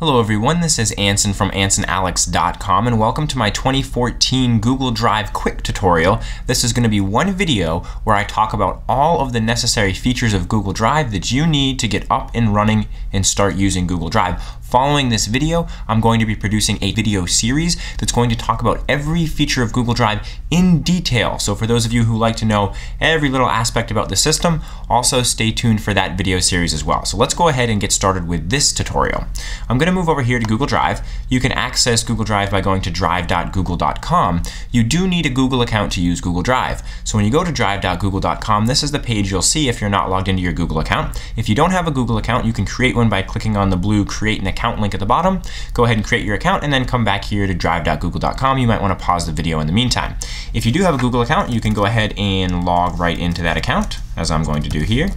Hello everyone, this is Anson from AnsonAlex.com and welcome to my 2014 Google Drive quick tutorial. This is going to be one video where I talk about all of the necessary features of Google Drive that you need to get up and running and start using Google Drive. Following this video, I'm going to be producing a video series that's going to talk about every feature of Google Drive in detail. So for those of you who like to know every little aspect about the system, also stay tuned for that video series as well. So let's go ahead and get started with this tutorial. I'm going to move over here to Google Drive. You can access Google Drive by going to drive.google.com. You do need a Google account to use Google Drive. So when you go to drive.google.com, this is the page you'll see if you're not logged into your Google account. If you don't have a Google account, you can create one by clicking on the blue Create an Account link at the bottom. Go ahead and create your account and then come back here to drive.google.com. You might want to pause the video in the meantime. If you do have a Google account, you can go ahead and log right into that account, as I'm going to do here.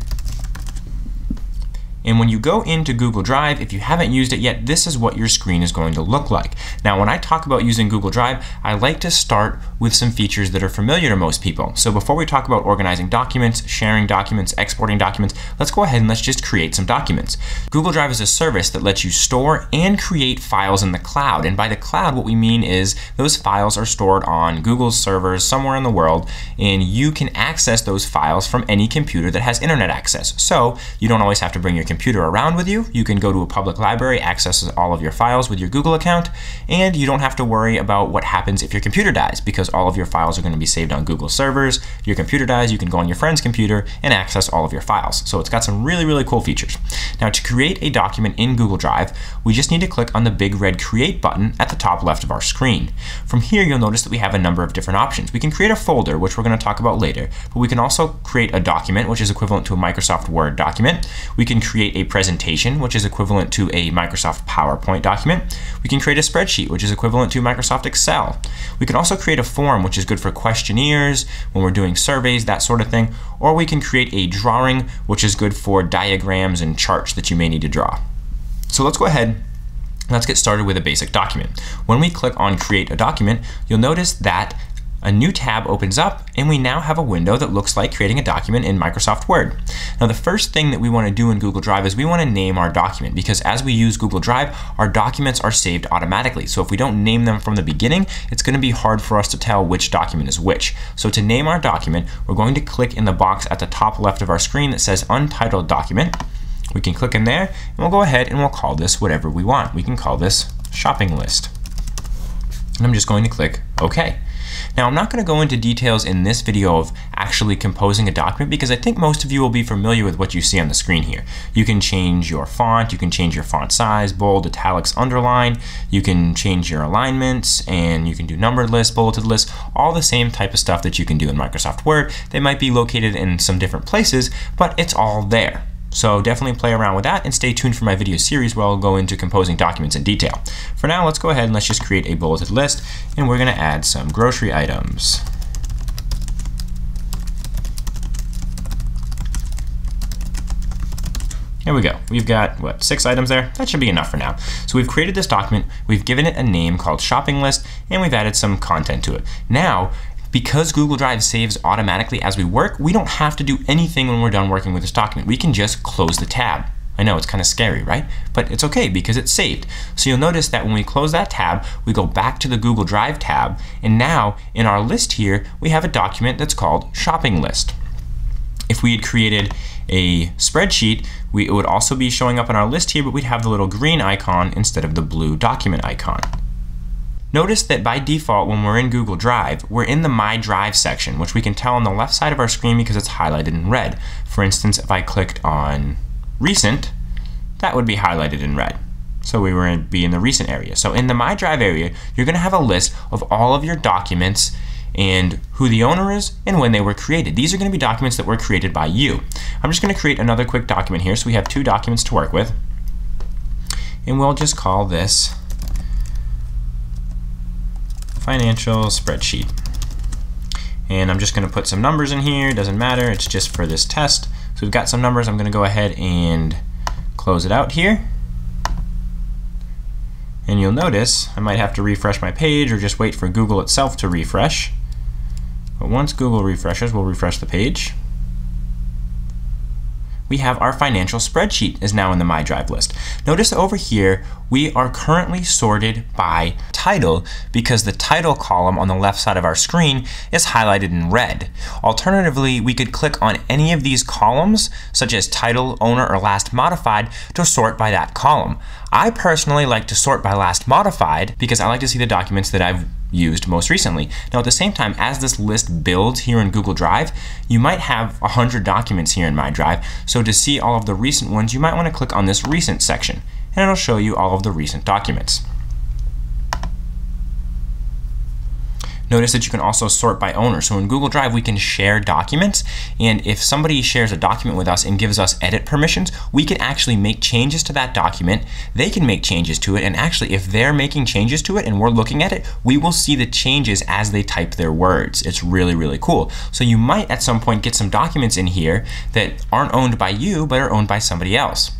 And when you go into Google Drive, if you haven't used it yet, this is what your screen is going to look like. Now, when I talk about using Google Drive, I like to start with some features that are familiar to most people. So before we talk about organizing documents, sharing documents, exporting documents, let's go ahead and let's just create some documents. Google Drive is a service that lets you store and create files in the cloud. And by the cloud, what we mean is those files are stored on Google's servers somewhere in the world, and you can access those files from any computer that has internet access. So you don't always have to bring your computer around with you. You can go to a public library, access all of your files with your Google account, and you don't have to worry about what happens if your computer dies, because all of your files are going to be saved on Google servers. If your computer dies, you can go on your friend's computer and access all of your files. So it's got some really, really cool features. Now, to create a document in Google Drive, we just need to click on the big red Create button at the top left of our screen. From here, you'll notice that we have a number of different options. We can create a folder, which we're going to talk about later, but we can also create a document, which is equivalent to a Microsoft Word document. We can create a presentation, which is equivalent to a Microsoft PowerPoint document. We can create a spreadsheet, which is equivalent to Microsoft Excel. We can also create a form, which is good for questionnaires, when we're doing surveys, that sort of thing. Or we can create a drawing, which is good for diagrams and charts that you may need to draw. So let's go ahead. Let's get started with a basic document. When we click on Create a Document, you'll notice that a new tab opens up, and we now have a window that looks like creating a document in Microsoft Word. Now, the first thing that we want to do in Google Drive is we want to name our document, because as we use Google Drive, our documents are saved automatically. So if we don't name them from the beginning, it's going to be hard for us to tell which document is which. So to name our document, we're going to click in the box at the top left of our screen that says Untitled Document. We can click in there, and we'll go ahead and we'll call this whatever we want. We can call this Shopping List. And I'm just going to click OK. Now, I'm not going to go into details in this video of actually composing a document, because I think most of you will be familiar with what you see on the screen here. You can change your font, you can change your font size, bold, italics, underline, you can change your alignments, and you can do numbered lists, bulleted lists, all the same type of stuff that you can do in Microsoft Word. They might be located in some different places, but it's all there. So definitely play around with that and stay tuned for my video series where I'll go into composing documents in detail. For now, let's go ahead and let's just create a bulleted list, and we're going to add some grocery items. There we go. We've got, what, 6 items there? That should be enough for now. So we've created this document, we've given it a name called Shopping List, and we've added some content to it. Now, because Google Drive saves automatically as we work, we don't have to do anything when we're done working with this document. We can just close the tab. I know it's kind of scary, right? But it's okay because it's saved. So you'll notice that when we close that tab, we go back to the Google Drive tab, and now in our list here, we have a document that's called Shopping List. If we had created a spreadsheet, it would also be showing up in our list here, but we'd have the little green icon instead of the blue document icon. Notice that by default, when we're in Google Drive, we're in the My Drive section, which we can tell on the left side of our screen because it's highlighted in red. For instance, if I clicked on Recent, that would be highlighted in red. So we would be in the Recent area. So in the My Drive area, you're going to have a list of all of your documents and who the owner is and when they were created. These are going to be documents that were created by you. I'm just going to create another quick document here. So we have 2 documents to work with. And we'll just call this Financial Spreadsheet. And I'm just going to put some numbers in here. Doesn't matter. It's just for this test. So we've got some numbers. I'm going to go ahead and close it out here. And you'll notice I might have to refresh my page or just wait for Google itself to refresh. But once Google refreshes, we'll refresh the page. We have our Financial Spreadsheet is now in the My Drive list. Notice over here we are currently sorted by title because the title column on the left side of our screen is highlighted in red. Alternatively, we could click on any of these columns, such as title, owner, or last modified, to sort by that column. I personally like to sort by last modified because I like to see the documents that I've used most recently. Now, at the same time, as this list builds here in Google Drive, you might have 100 documents here in My Drive. So to see all of the recent ones, you might want to click on this recent section, and it'll show you all of the recent documents. Notice that you can also sort by owner. So in Google Drive, we can share documents. And if somebody shares a document with us and gives us edit permissions, we can actually make changes to that document. They can make changes to it. And actually, if they're making changes to it and we're looking at it, we will see the changes as they type their words. It's really, really cool. So you might at some point get some documents in here that aren't owned by you, but are owned by somebody else.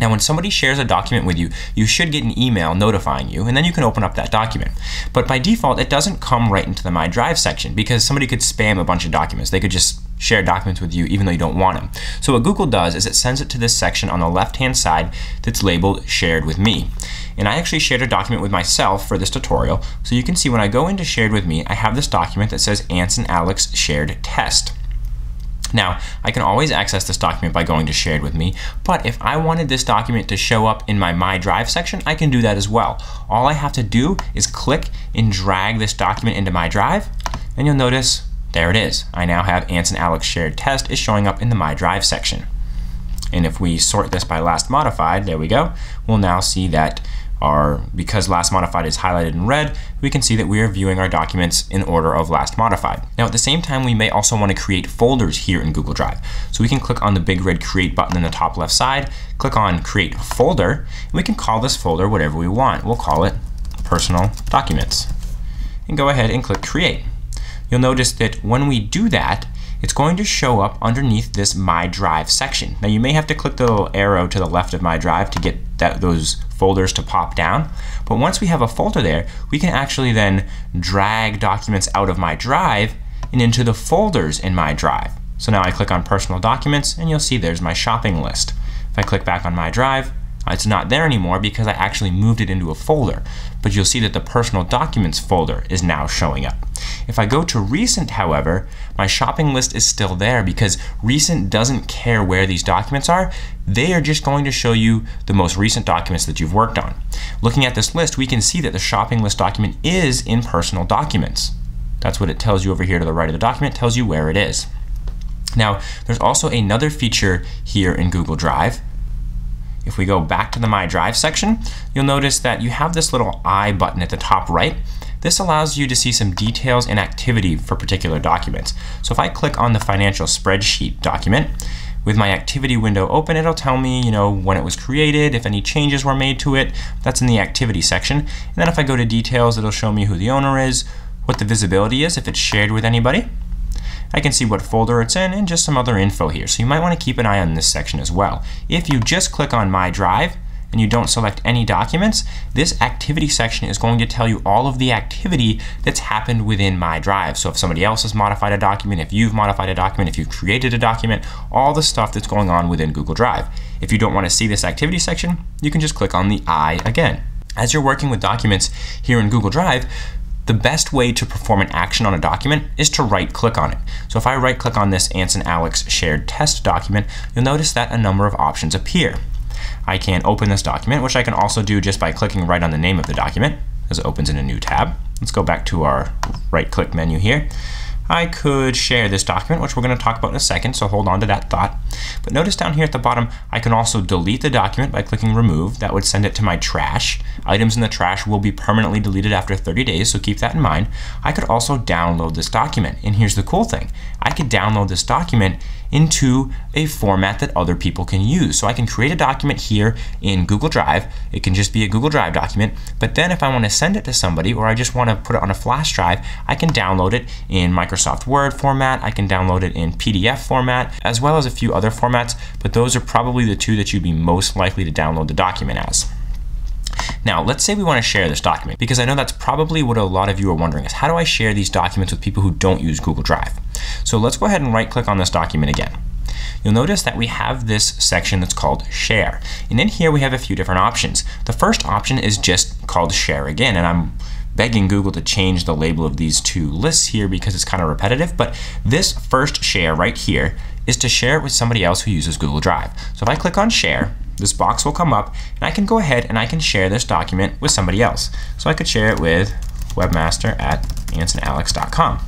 Now, when somebody shares a document with you, you should get an email notifying you, and then you can open up that document. But by default, it doesn't come right into the My Drive section because somebody could spam a bunch of documents. They could just share documents with you even though you don't want them. So what Google does is it sends it to this section on the left-hand side that's labeled Shared with Me. And I actually shared a document with myself for this tutorial. So you can see when I go into Shared with Me, I have this document that says Anson Alex Shared Test. Now, I can always access this document by going to Shared with Me, but if I wanted this document to show up in my My Drive section, I can do that as well. All I have to do is click and drag this document into My Drive, and you'll notice there it is. I now have Anson Alex Shared Test is showing up in the My Drive section. And if we sort this by last modified, there we go, we'll now see that because last modified is highlighted in red, we can see that we are viewing our documents in order of last modified. Now, at the same time, we may also want to create folders here in Google Drive. So we can click on the big red create button in the top left side, click on create folder, and we can call this folder whatever we want. We'll call it personal documents and go ahead and click create. You'll notice that when we do that, it's going to show up underneath this My Drive section. Now, you may have to click the little arrow to the left of My Drive to get those folders to pop down. But once we have a folder there, we can actually then drag documents out of My Drive and into the folders in My Drive. So now I click on Personal Documents, and you'll see there's my shopping list. If I click back on My Drive, it's not there anymore because I actually moved it into a folder. But you'll see that the Personal Documents folder is now showing up. If I go to Recent, however, my shopping list is still there because Recent doesn't care where these documents are. They are just going to show you the most recent documents that you've worked on. Looking at this list, we can see that the shopping list document is in Personal Documents. That's what it tells you over here to the right of the document. It tells you where it is. Now, there's also another feature here in Google Drive. If we go back to the My Drive section, you'll notice that you have this little I button at the top right. This allows you to see some details and activity for particular documents. So if I click on the financial spreadsheet document, with my activity window open, it'll tell me, you know, when it was created, if any changes were made to it. That's in the activity section. And then if I go to details, it'll show me who the owner is, what the visibility is, if it's shared with anybody. I can see what folder it's in and just some other info here. So you might want to keep an eye on this section as well. If you just click on My Drive and you don't select any documents, this activity section is going to tell you all of the activity that's happened within My Drive. So if somebody else has modified a document, if you've modified a document, if you've created a document, all the stuff that's going on within Google Drive. If you don't want to see this activity section, you can just click on the I again. As you're working with documents here in Google Drive, the best way to perform an action on a document is to right-click on it. So if I right-click on this Anson Alex Shared Test document, you'll notice that a number of options appear. I can open this document, which I can also do just by clicking right on the name of the document as it opens in a new tab. Let's go back to our right-click menu here. I could share this document, which we're going to talk about in a second, so hold on to that thought. But notice down here at the bottom, I can also delete the document by clicking remove. That would send it to my trash. Items in the trash will be permanently deleted after 30 days, so keep that in mind. I could also download this document, and here's the cool thing. I could download this document into a format that other people can use. So I can create a document here in Google Drive. It can just be a Google Drive document, but then if I want to send it to somebody or I just want to put it on a flash drive, I can download it in Microsoft Word format. I can download it in PDF format, as well as a few other formats, but those are probably the two that you'd be most likely to download the document as. Now, let's say we want to share this document, because I know that's probably what a lot of you are wondering is, how do I share these documents with people who don't use Google Drive? So let's go ahead and right-click on this document again. you'll notice that we have this section that's called Share. And in here we have a few different options. The first option is just called Share again, and I'm begging Google to change the label of these two lists here because it's kind of repetitive, but this first share right here is to share it with somebody else who uses Google Drive. So if I click on Share, this box will come up and I can go ahead and I can share this document with somebody else. So I could share it with webmaster@AnsonAlex.com.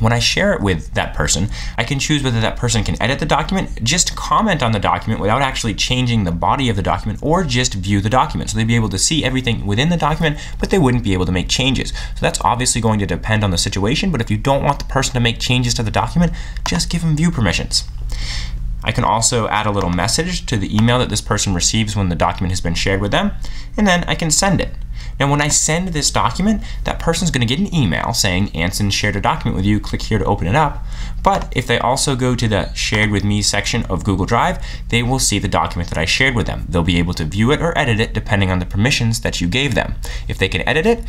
When I share it with that person, I can choose whether that person can edit the document, just comment on the document without actually changing the body of the document, or just view the document. So they'd be able to see everything within the document, but they wouldn't be able to make changes. So that's obviously going to depend on the situation, but if you don't want the person to make changes to the document, just give them view permissions. I can also add a little message to the email that this person receives when the document has been shared with them, and then I can send it. Now when I send this document, that person's going to get an email saying, Anson shared a document with you, click here to open it up. But if they also go to the Shared With Me section of Google Drive, they will see the document that I shared with them. They'll be able to view it or edit it depending on the permissions that you gave them. If they can edit it,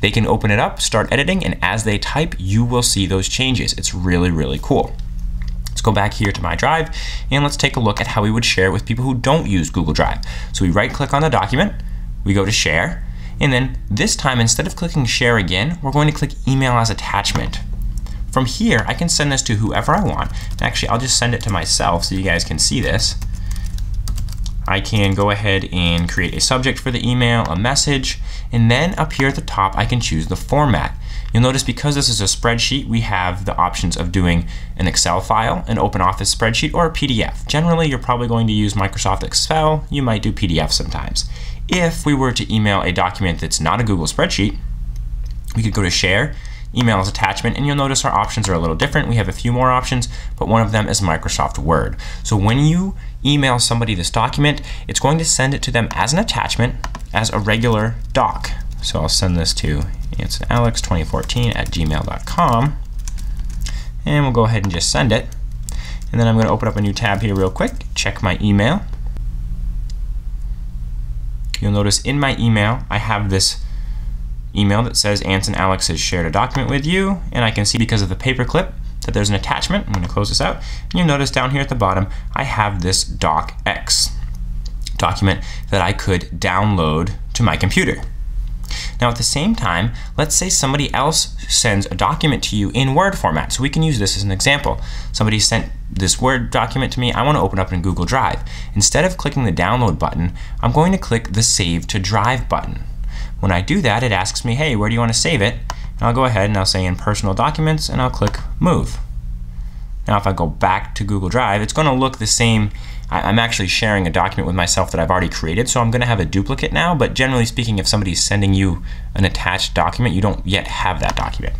they can open it up, start editing, and as they type, you will see those changes. It's really, really cool. Let's go back here to my drive and let's take a look at how we would share with people who don't use Google Drive. So we right click on the document, we go to Share, and then this time, instead of clicking Share again, we're going to click Email as Attachment. From here, I can send this to whoever I want. Actually, I'll just send it to myself so you guys can see this. I can go ahead and create a subject for the email, a message, and then up here at the top, I can choose the format. You'll notice because this is a spreadsheet, we have the options of doing an Excel file, an Open Office spreadsheet, or a PDF. Generally, you're probably going to use Microsoft Excel. You might do PDF sometimes. If we were to email a document that's not a Google spreadsheet, we could go to Share, Email as Attachment, and you'll notice our options are a little different. We have a few more options, but one of them is Microsoft Word. So when you email somebody this document, it's going to send it to them as an attachment, as a regular doc. So I'll send this to AnsonAlex2014@gmail.com, and we'll go ahead and just send it. And then I'm going to open up a new tab here real quick, check my email. You'll notice in my email, I have this email that says Anson Alex has shared a document with you, and I can see because of the paperclip that there's an attachment. I'm going to close this out. And you'll notice down here at the bottom, I have this DocX document that I could download to my computer. Now at the same time, let's say somebody else sends a document to you in Word format. So we can use this as an example. Somebody sent this Word document to me. I want to open up in Google Drive. Instead of clicking the download button, I'm going to click the Save to Drive button. When I do that, it asks me, hey, where do you want to save it? And I'll go ahead and I'll say in Personal Documents, and I'll click Move. Now if I go back to Google Drive, it's going to look the same. I'm actually sharing a document with myself that I've already created, so I'm going to have a duplicate now, but generally speaking, if somebody's sending you an attached document, you don't yet have that document.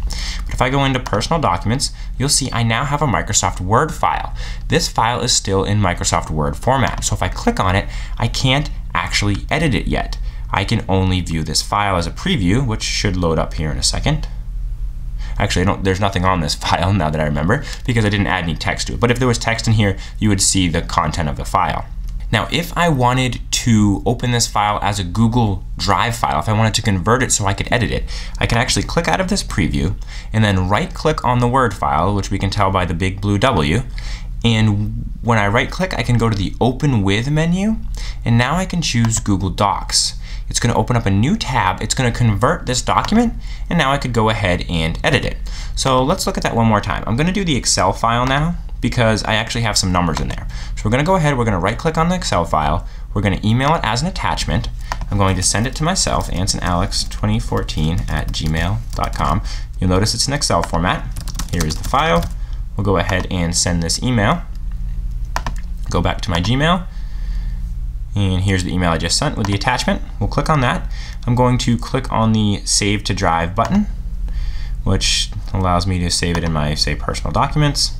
But if I go into Personal Documents, you'll see I now have a Microsoft Word file. This file is still in Microsoft Word format, so if I click on it, I can't actually edit it yet. I can only view this file as a preview, which should load up here in a second. Actually, there's nothing on this file now that I remember because I didn't add any text to it. But if there was text in here, you would see the content of the file. Now, if I wanted to open this file as a Google Drive file, if I wanted to convert it so I could edit it, I can actually click out of this preview and then right-click on the Word file, which we can tell by the big blue W. And when I right-click, I can go to the Open With menu, and now I can choose Google Docs. It's going to open up a new tab. It's going to convert this document, and now I could go ahead and edit it. So let's look at that one more time. I'm going to do the Excel file now because I actually have some numbers in there. So we're going to go ahead, we're going to right click on the Excel file. We're going to email it as an attachment. I'm going to send it to myself, AnsonAlex2014@gmail.com. You'll notice it's in Excel format. Here is the file. We'll go ahead and send this email. Go back to my Gmail. And here's the email I just sent with the attachment. We'll click on that. I'm going to click on the Save to Drive button, which allows me to save it in my, say, Personal Documents.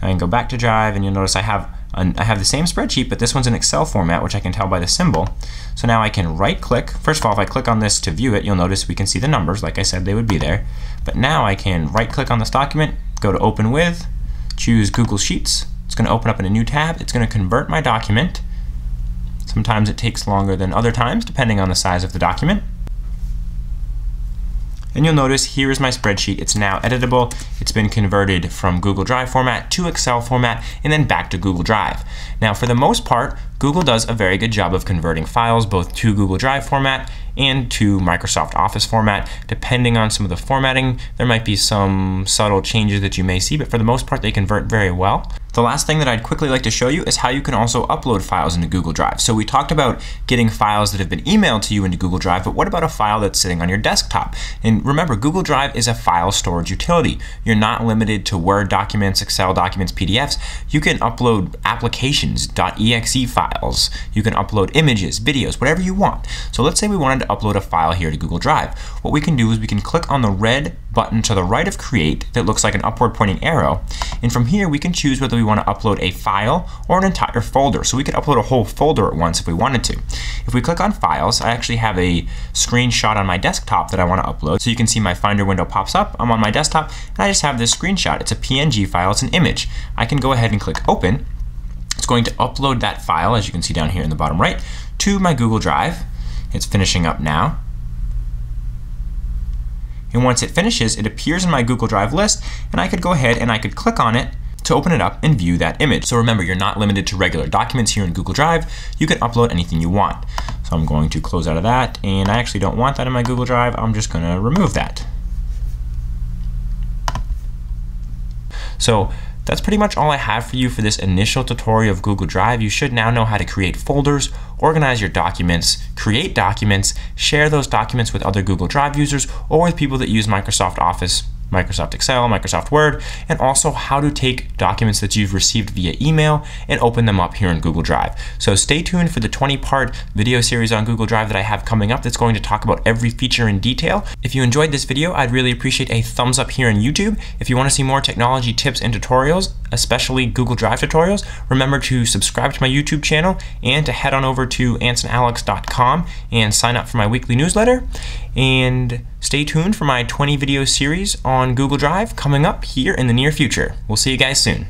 I can go back to Drive, and you'll notice I have the same spreadsheet, but this one's in Excel format, which I can tell by the symbol. So now I can right-click. First of all, if I click on this to view it, you'll notice we can see the numbers. Like I said, they would be there. But now I can right-click on this document, go to Open With, choose Google Sheets. It's going to open up in a new tab. It's going to convert my document. Sometimes it takes longer than other times, depending on the size of the document. and you'll notice here is my spreadsheet. It's now editable. It's been converted from Google Drive format to Excel format and then back to Google Drive. Now, for the most part, Google does a very good job of converting files both to Google Drive format and to Microsoft Office format. Depending on some of the formatting, there might be some subtle changes that you may see, but for the most part, they convert very well. The last thing that I'd quickly like to show you is how you can also upload files into Google Drive. So we talked about getting files that have been emailed to you into Google Drive, but what about a file that's sitting on your desktop? And remember, Google Drive is a file storage utility. You're not limited to Word documents, Excel documents, PDFs. You can upload applications, .exe files. You can upload images, videos, whatever you want. So let's say we wanted to upload a file here to Google Drive. What we can do is we can click on the red button to the right of Create that looks like an upward pointing arrow, and from here we can choose whether we want to upload a file or an entire folder. So we could upload a whole folder at once if we wanted to. If we click on Files, I actually have a screenshot on my desktop that I want to upload. So you can see my Finder window pops up. I'm on my desktop and I just have this screenshot. It's a PNG file, it's an image. I can go ahead and click Open. It's going to upload that file, as you can see down here in the bottom right, to my Google Drive. It's finishing up now. And once it finishes, it appears in my Google Drive list, and I could go ahead and I could click on it to open it up and view that image. So remember, you're not limited to regular documents here in Google Drive. You can upload anything you want. So I'm going to close out of that, and I actually don't want that in my Google Drive. I'm just going to remove that. So that's pretty much all I have for you for this initial tutorial of Google Drive. You should now know how to create folders, organize your documents, create documents, share those documents with other Google Drive users or with people that use Microsoft Office, Microsoft Excel, Microsoft Word, and also how to take documents that you've received via email and open them up here in Google Drive. So stay tuned for the 20-part video series on Google Drive that I have coming up that's going to talk about every feature in detail. If you enjoyed this video, I'd really appreciate a thumbs up here on YouTube. If you want to see more technology tips and tutorials, especially Google Drive tutorials, remember to subscribe to my YouTube channel and to head on over to AnsonAlex.com and sign up for my weekly newsletter. And stay tuned for my 20-video series on Google Drive coming up here in the near future. We'll see you guys soon.